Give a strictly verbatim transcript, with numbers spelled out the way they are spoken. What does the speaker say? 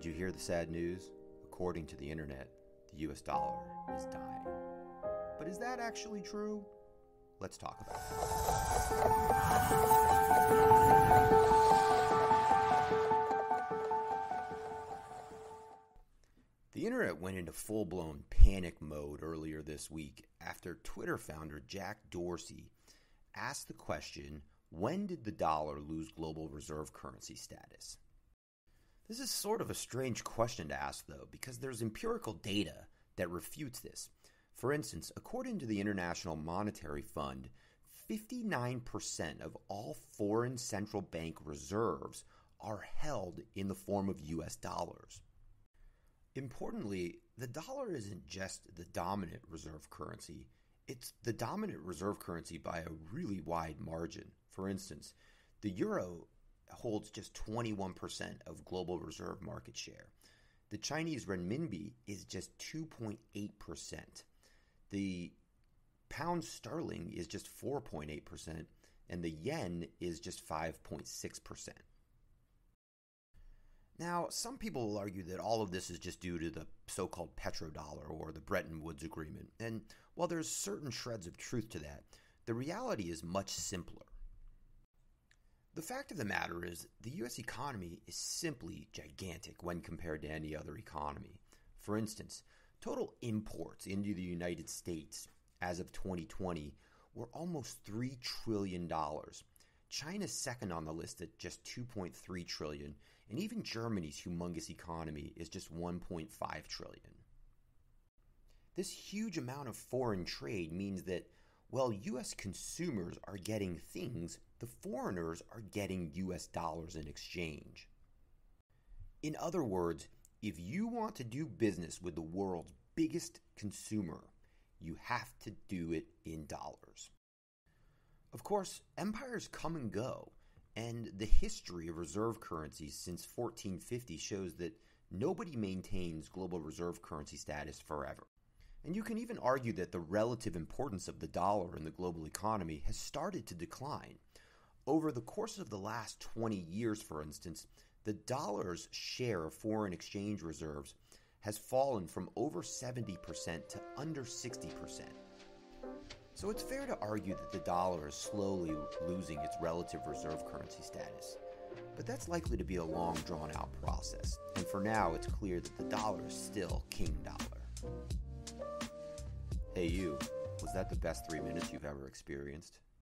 Did you hear the sad news? According to the internet, the U S dollar is dying. But is that actually true? Let's talk about it. The internet went into full-blown panic mode earlier this week after Twitter founder Jack Dorsey asked the question, when did the dollar lose global reserve currency status? This is sort of a strange question to ask, though, because there's empirical data that refutes this. For instance, according to the International Monetary Fund, fifty-nine percent of all foreign central bank reserves are held in the form of U S dollars. Importantly, the dollar isn't just the dominant reserve currency. It's the dominant reserve currency by a really wide margin. For instance, the euro holds just twenty-one percent of global reserve market share. The Chinese renminbi is just two point eight percent. The pound sterling is just four point eight percent, and the yen is just five point six percent. Now, some people will argue that all of this is just due to the so-called petrodollar or the Bretton Woods agreement. And while there's certain shreds of truth to that, the reality is much simpler. The fact of the matter is the U S economy is simply gigantic when compared to any other economy. For instance, total imports into the United States as of twenty twenty were almost three trillion dollars. China's second on the list at just two point three trillion dollars, and even Germany's humongous economy is just one point five trillion dollars. This huge amount of foreign trade means that while U S consumers are getting things, the foreigners are getting U S dollars in exchange. In other words, if you want to do business with the world's biggest consumer, you have to do it in dollars. Of course, empires come and go, and the history of reserve currencies since fourteen fifty shows that nobody maintains global reserve currency status forever. And you can even argue that the relative importance of the dollar in the global economy has started to decline. Over the course of the last twenty years, for instance, the dollar's share of foreign exchange reserves has fallen from over seventy percent to under sixty percent. So it's fair to argue that the dollar is slowly losing its relative reserve currency status. But that's likely to be a long, drawn-out process. And for now, it's clear that the dollar is still king dollar. Hey you, was that the best three minutes you've ever experienced?